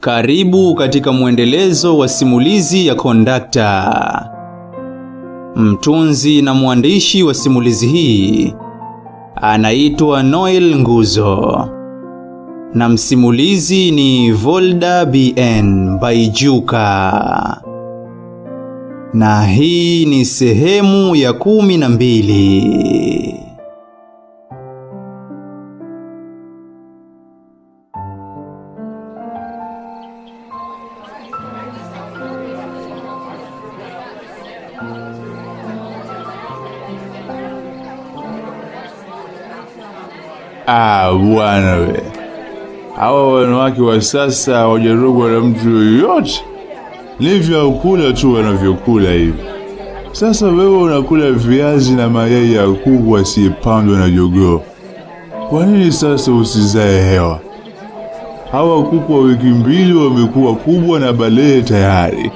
Karibu katika mwendelezo wa simulizi ya Kondakta. Mtunzi na mwandishi wa simulizi hii anaitwa Noel Nguzo. Na msimulizi ni Volda BN by Juka. Na hii ni sehemu ya 12. Bwana we. Hawa wanawake wa sasa hawajarogwa na mtu yoyote. Ni vyakula tu wanavyokula hivi. Sasa wewe unakula viazi na mayai ya kuku asiyepandwa na jogoo. Kwa nini sasa usizae hewa? Hawa kuku wa wiki mbili wamekuwa kubwa na balee tayari.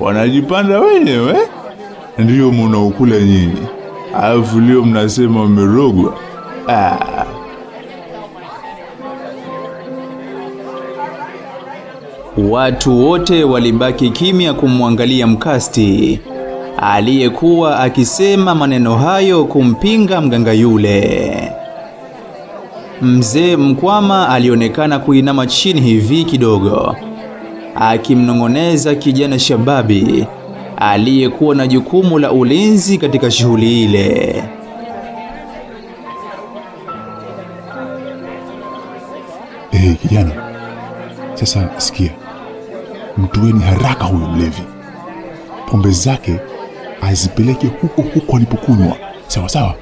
Wanajipanda wenyewe. Ndio mnaokula nyinyi. Alafu leo mnasema mmerogwa. Watu wote walibaki kimya kumwangalia mkasti aliyekuwa akisema maneno hayo kumpinga mganga yule. Mzee Mkwama alionekana kuinama chini hivi kidogo akimnongoneza kijana shababi aliyekuwa na jukumu la ulinzi katika shughuli ile. Kijana, sasa sikia. Mtuweni haraka huyo mlevi. Pombe zake azipeleke huko alipokunywa. Sawa sawa.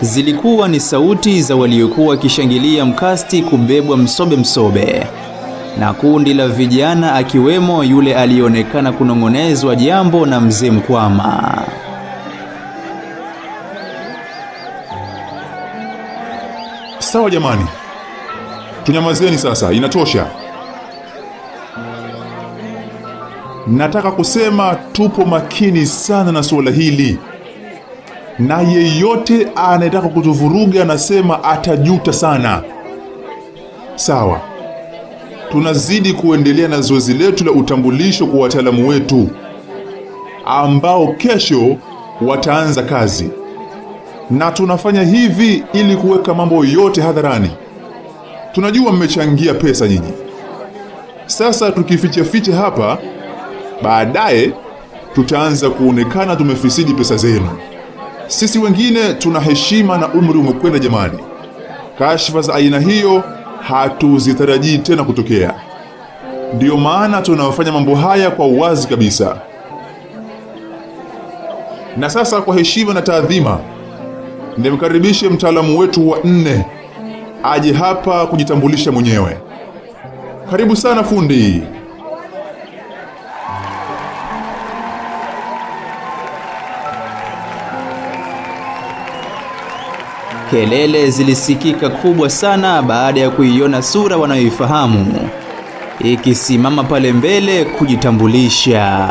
Zilikuwa ni sauti za waliokuwa kishangilia mkasti kubebwa msobe na kundi la vijana akiwemo yule alionekana kunongonezwa jambo na Mzee Mkwama. Sawa jamani, tunyamazeni sasa, inatosha. Nataka kusema tupo makini sana na suala hili. Na yeyote anayetaka kutuvuruga anasema atajuta sana. Sawa. Tunazidi kuendelea na zoezi letu la utambulisho kwa wataalamu wetu ambao kesho wataanza kazi. Na tunafanya hivi ili kuweka mambo yote hadharani. Tunajua mmechangia pesa nyinyi. Sasa tukificha hapa baadaye tutaanza kuonekana tumefisidi pesa zenu. Sisi wengine tuna heshima na umri umekwenda jamani. Kashfa za aina hiyo hatuzitarajii tena kutokea. Ndio maana tunafanya mambo haya kwa uwazi kabisa. Na sasa kwa heshima na taadhima nimkaribishe mtaalamu wetu wa 4 aje hapa kujitambulisha mwenyewe. Karibu sana fundi. Kelele zilisikika kubwa sana baada ya kuiona sura wanayoifahamu ikisimama pale mbele kujitambulisha.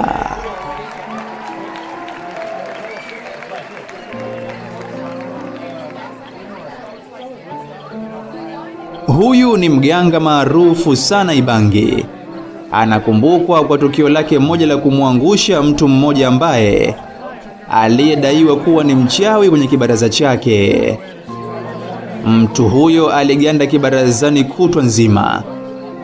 Huyu ni mganga maarufu sana Ibangi. Anakumbukwa kwa tukio lake moja la kumwangusha mtu mmoja ambaye aliyedaiwa kuwa ni mchawi kwenye kibaraza chake. Mtu huyo aliganda kibarazani kutwa nzima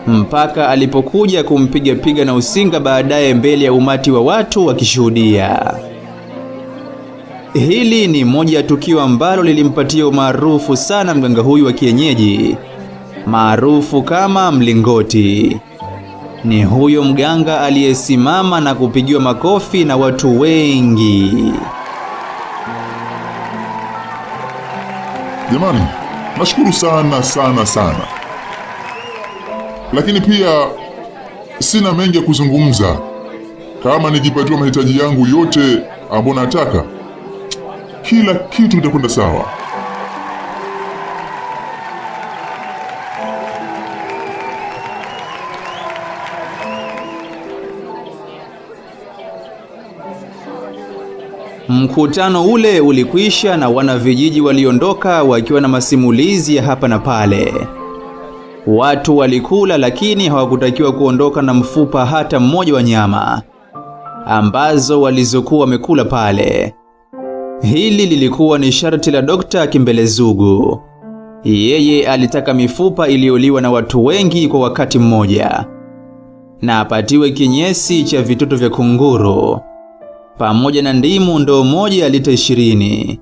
mpaka alipokuja kumpiga na usinga baadaye mbele ya umati wa watu wakishuhudia. Hili ni moja ya tukio ambalo lilimpatia umaarufu sana mganga huyu wa kienyeji maarufu kama Mlingoti. Ni huyo mganga aliyesimama na kupigiwa makofi na watu wengi. Jamani, nashukuru sana. Lakini pia sina mengi ya kuzungumza. Kama nikipatua mahitaji yangu yote ambayo nataka, kila kitu kitakwenda sawa. Mkutano ule ulikwisha na wanavijiji waliondoka wakiwa na masimulizi ya hapa na pale. Watu walikula lakini hawakutakiwa kuondoka na mfupa hata mmoja wa nyama ambazo walizokuwa wamekula pale. Hili lilikuwa ni sharti la Dr. Kimbelezugu. Yeye alitaka mifupa iliyoliwa na watu wengi kwa wakati mmoja, na apatiwe kinyesi cha vitoto vya kunguru pamoja na ndimu ndoo moja ya lita 20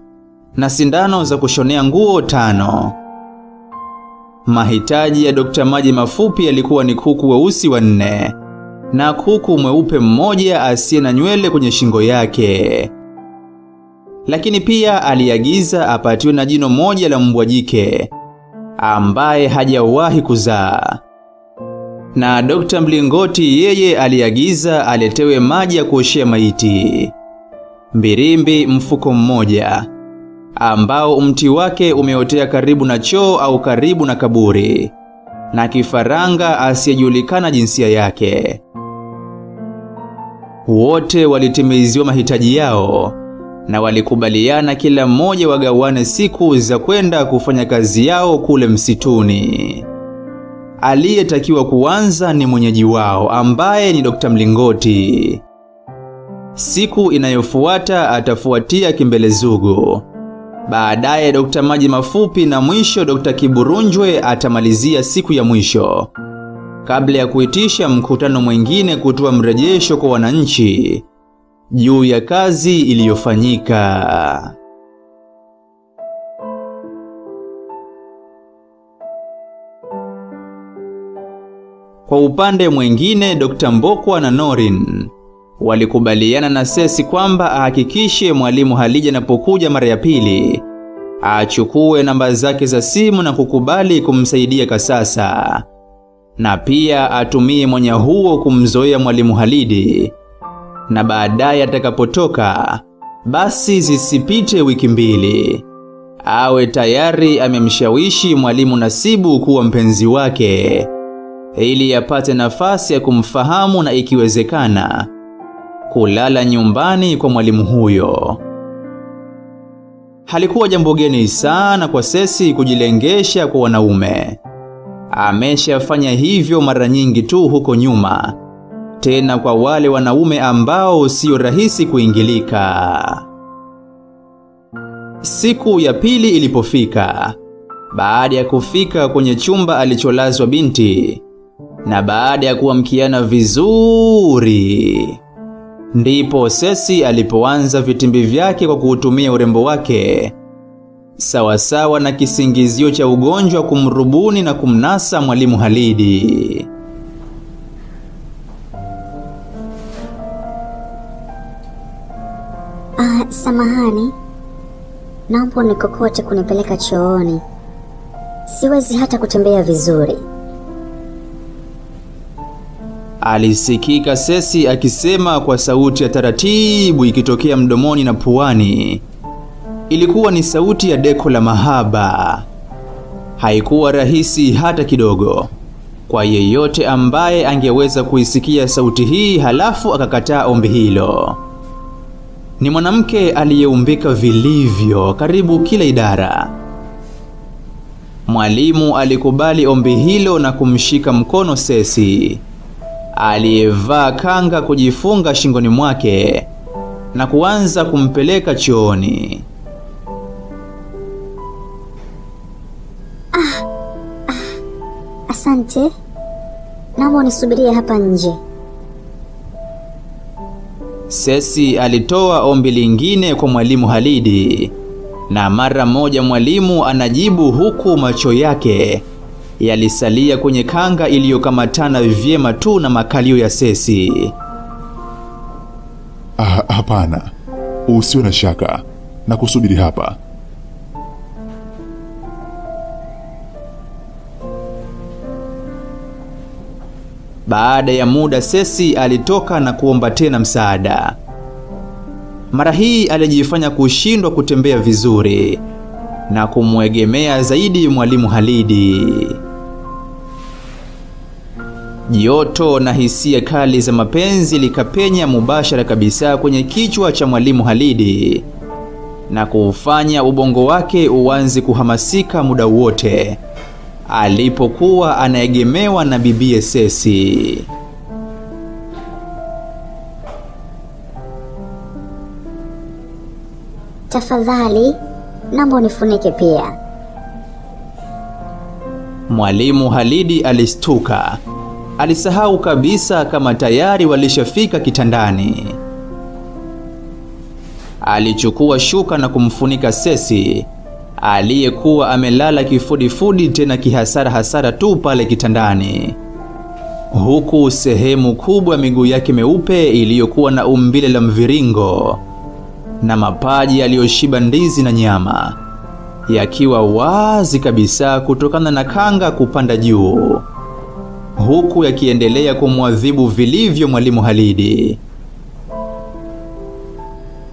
na sindano za kushonea nguo 5. Mahitaji ya Dr. Maji Mafupi yalikuwa ni kuku weusi 4 na kuku mweupe mmoja asiye na nywele kwenye shingo yake. Lakini pia aliagiza apatiwe na jino moja la mbwa jike ambaye hajawahi kuzaa. Na Dr. Mlingoti yeye aliagiza aletewe maji ya kuoshea maiti, mbirimbi mfuko mmoja ambao mti wake umeotea karibu na choo au karibu na kaburi, na kifaranga asiyejulikana jinsia yake. Wote walitimiziwa mahitaji yao na walikubaliana kila mmoja wagawane siku za kwenda kufanya kazi yao kule msituni. Aliyetakiwa kuanza ni mwenyeji wao ambaye ni Dr. Mlingoti. Siku inayofuata atafuatia Kimbelezugu, baadaye Dr. Maji Mafupi na mwisho Dr. Kiburunjwe atamalizia siku ya mwisho kabla ya kuitisha mkutano mwingine kutoa mrejesho kwa wananchi juu ya kazi iliyofanyika. Kwa upande mwingine, Dr. Mboko na Norin walikubaliana na Sesi kwamba ahakikishe mwalimu Halija anapokuja mara ya pili achukue namba zake za simu na kukubali kumsaidia Kasasa, na pia atumie mwanya huo kumzoea mwalimu Halidi, na baadaye atakapotoka basi zisipite wiki 2 awe tayari amemshawishi mwalimu Nasibu kuwa mpenzi wake ili apate nafasi ya kumfahamu na ikiwezekana kulala nyumbani kwa mwalimu huyo. Halikuwa jambo geni sana kwa Sesi kujilengesha kwa wanaume. Ameshafanya hivyo mara nyingi tu huko nyuma, tena kwa wale wanaume ambao sio rahisi kuingilika. Siku ya pili ilipofika, baada ya kufika kwenye chumba alicholazwa binti na baada ya kuamkiana vizuri, ndipo Sesi alipoanza vitimbi vyake kwa kuutumia urembo wake sawasawa na kisingizio cha ugonjwa kumrubuni na kumnasa mwalimu Halidi. Samahani, naomba nikokote kunipeleka chooni. Siwezi hata kutembea vizuri, alisikika Sesi akisema kwa sauti ya taratibu ikitokea mdomoni na puani. Ilikuwa ni sauti ya deko la mahaba. Haikuwa rahisi hata kidogo kwa yeyote ambaye angeweza kuisikia sauti hii halafu akakataa ombi hilo. Ni mwanamke aliyeumbika vilivyo karibu kila idara. Mwalimu alikubali ombi hilo na kumshika mkono Sesi aliyevaa kanga kujifunga shingoni mwake na kuanza kumpeleka chooni. Asante, naomba nisubirie hapa nje. Sesi alitoa ombi lingine kwa mwalimu Halidi, na mara moja mwalimu anajibu huku macho yake yalisalia kwenye kanga iliyokamatana vyema tu na makalio ya Sesi. Hapana, usiwe na shaka, na kusubiri hapa. Baada ya muda Sesi alitoka na kuomba tena msaada. Mara hii alijifanya kushindwa kutembea vizuri na kumwegemea zaidi mwalimu Halidi. Joto na hisia kali za mapenzi likapenya mubashara kabisa kwenye kichwa cha mwalimu Halidi na kufanya ubongo wake uanze kuhamasika muda wote alipokuwa anaegemewa na bibie Sesi. Tafadhali, naomba unifunike pia. Mwalimu Halidi alistuka. Alisahau kabisa kama tayari walishafika kitandani. Alichukua shuka na kumfunika Sesi aliyekuwa amelala kifudifudi tena kihasara tu pale kitandani, huku sehemu kubwa miguu yake meupe iliyokuwa na umbile la mviringo na mapaji aliyoshiba ndizi na nyama yakiwa wazi kabisa kutokana na kanga kupanda juu, huku yakiendelea kumwadhibu vilivyo mwalimu Halidi.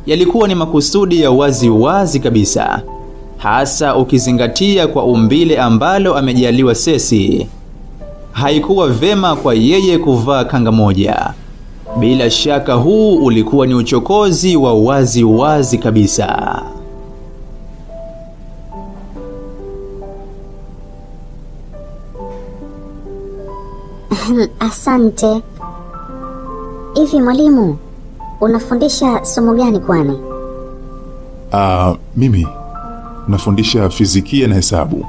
Yalikuwa ni makusudi ya wazi kabisa, hasa ukizingatia kwa umbile ambalo amejaliwa Sesi. Haikuwa vema kwa yeye kuvaa kanga moja. Bila shaka huu ulikuwa ni uchokozi wa wazi kabisa. Asante. Hivi mwalimu, unafundisha somo gani kwani? Mimi nafundisha fizikia na hesabu.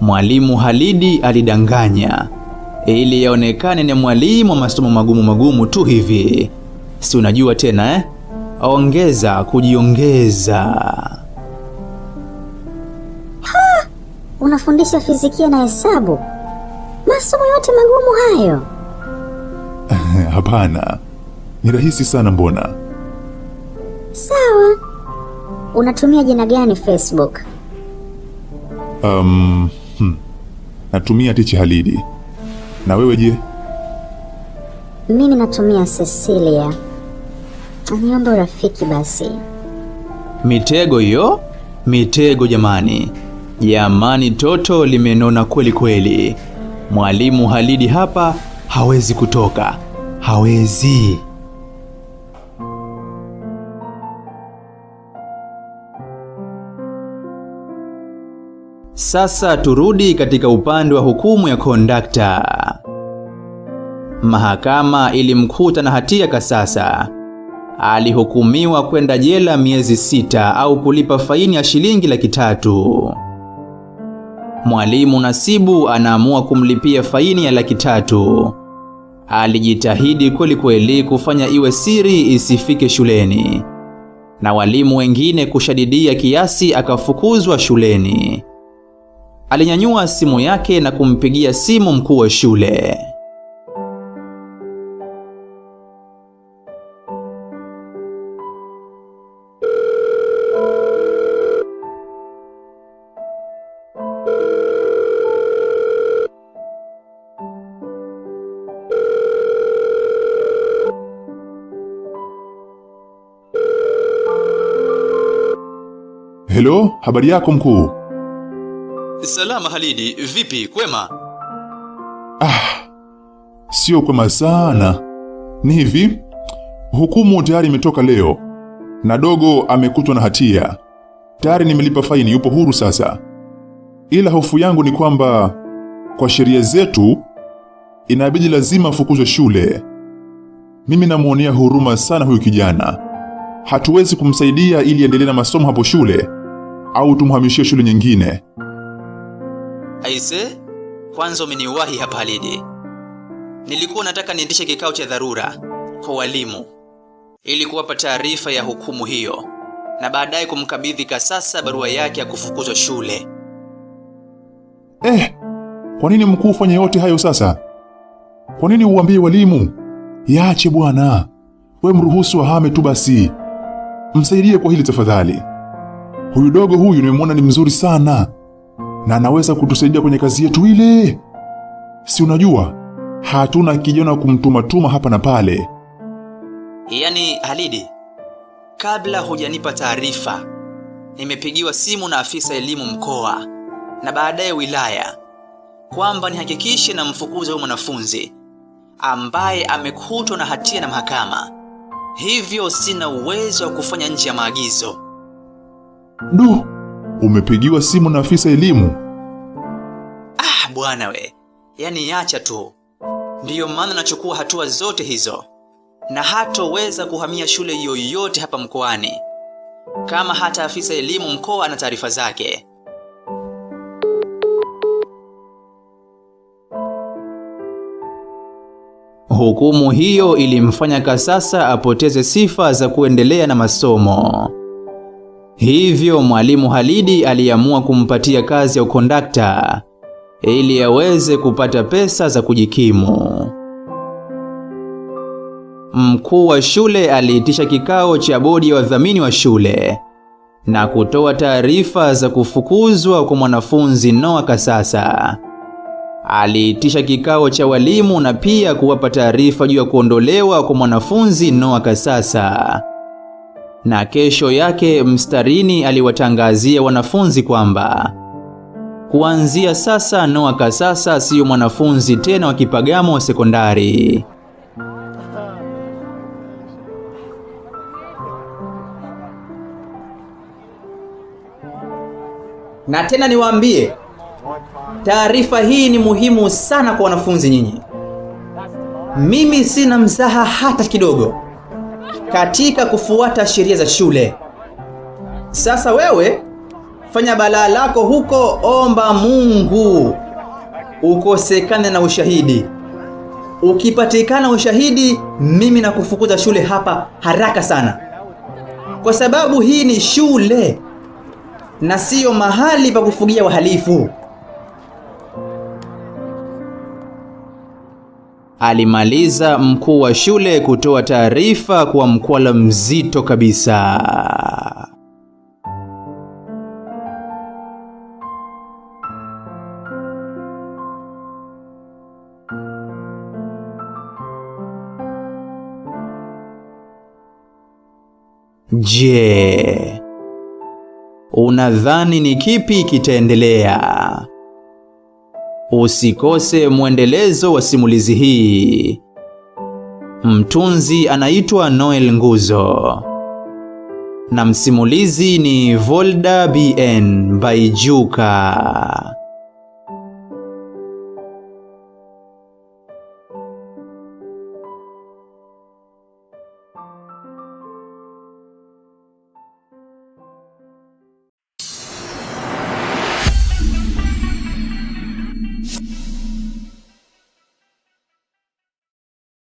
Mwalimu Halidi alidanganya ili yaonekane ni mwalimu masomo magumu tu hivi. Si unajua tena Ongeza kujiongeza. Ha! Unafundisha fizikia na hesabu? Masomo yote magumu hayo? Hapana. Ni rahisi sana mbona. Sawa. Unatumia jina gani Facebook? Natumia Tichi Halidi. Na wewe je? Mimi natumia Cecilia. Niombe rafiki basi. Mitego hiyo? Mitego jamani. Jamani toto limenona kweli. Mwalimu Halidi hapa hawezi kutoka. Hawezi. Sasa turudi katika upande wa hukumu ya Kondakta. Mahakama ilimkuta na hatia kasasa. Alihukumiwa kwenda jela miezi 6 au kulipa faini ya $3,000. Mwalimu Nasibu anaamua kumlipia faini ya $3,000. Alijitahidi kweli kufanya iwe siri isifike shuleni, na walimu wengine kushadidia kiasi akafukuzwa shuleni. Alinyanyua simu yake na kumpigia simu mkuu wa shule. Hello, habari yako mkuu? Salama Halidi, vipi kwema? Sio kwema sana. Ni hivi, hukumu tayari imetoka leo. Na dogo amekutwa na hatia. Tayari nimelipa faini, yupo huru sasa. Ila hofu yangu ni kwamba kwa sheria zetu inabidi lazima afukuzwe shule. Mimi namuonea huruma sana huyu kijana. Hatuwezi kumsaidia ili endelee na masomo hapo shule au tumhamishie shule nyingine. Aise, kwanza umeniwahi hapa Halidi. Nilikuwa nataka niendeshe kikao cha dharura kwa walimu ili kuwapa taarifa ya hukumu hiyo na baadaye kumkabidhi kasasa barua yake ya kufukuzwa shule. Kwa nini mkuu fanya yote hayo sasa? Kwa nini uambie walimu? Yaache bwana. Wewe mruhusu ahame tu basi. Msaidie kwa hili tafadhali. Huyu dogo huyu nimemwona ni mzuri sana. Na anaweza kutusaidia kwenye kazi yetu ile. Si unajua, hatuna kijana kumtumatuma hapa na pale. Yani Halidi, kabla hujanipa taarifa, nimepigiwa simu na afisa elimu mkoa na baadaye wilaya kwamba nihakikishe na mfukuza huyo mwanafunzi ambaye amekutwa na hatia na mahakama. Hivyo sina uwezo wa kufanya nje ya maagizo. Du, umepigiwa simu na afisa elimu? Ah bwana we, yani acha tu. Ndiyo maana nachukua hatua zote hizo. Na hatoweza kuhamia shule yoyote hapa mkoani kama hata afisa elimu mkoa ana taarifa zake. Hukumu hiyo ilimfanya Kasasa apoteze sifa za kuendelea na masomo. Hivyo mwalimu Halidi aliamua kumpatia kazi ya ukondakta ili aweze kupata pesa za kujikimu. Mkuu wa shule aliitisha kikao cha bodi ya wadhamini wa shule na kutoa taarifa za kufukuzwa kwa mwanafunzi Noah Kasasa. Aliitisha kikao cha walimu na pia kuwapa taarifa juu ya kuondolewa kwa mwanafunzi Noah Kasasa. Na kesho yake mstarini aliwatangazia wanafunzi kwamba kuanzia sasa Noah Kasasa siyo mwanafunzi tena wa Kipagamo Sekondari. Na tena niwaambie, taarifa hii ni muhimu sana kwa wanafunzi nyinyi. Mimi sina mzaha hata kidogo katika kufuata sheria za shule. Sasa wewe fanya balaa lako huko, omba Mungu ukosekane na ushahidi. Ukipatikana ushahidi, mimi nakufukuza shule hapa haraka sana, kwa sababu hii ni shule na sio mahali pa kufugia wahalifu. Alimaliza mkuu wa shule kutoa taarifa kwa mkwala mzito kabisa. Je, unadhani ni kipi kitaendelea? Usikose mwendelezo wa simulizi hii. Mtunzi anaitwa Noel Nguzo na msimulizi ni Volda BN by Juka.